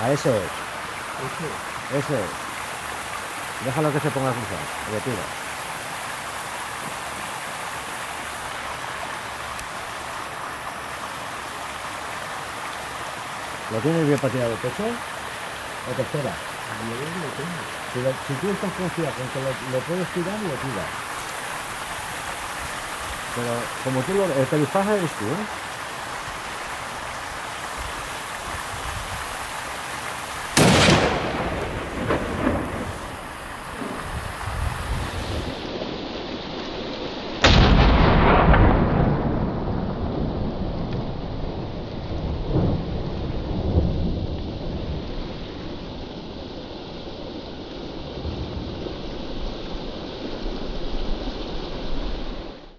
A ese. Ese. Déjalo que se ponga a cruzar. Retira. ¿Lo tienes bien patinado de pecho? ¿O tercera? Si tú estás confiado en que lo puedes tirar, lo tiras. Pero como tú el pelifaje eres tú, ¿eh?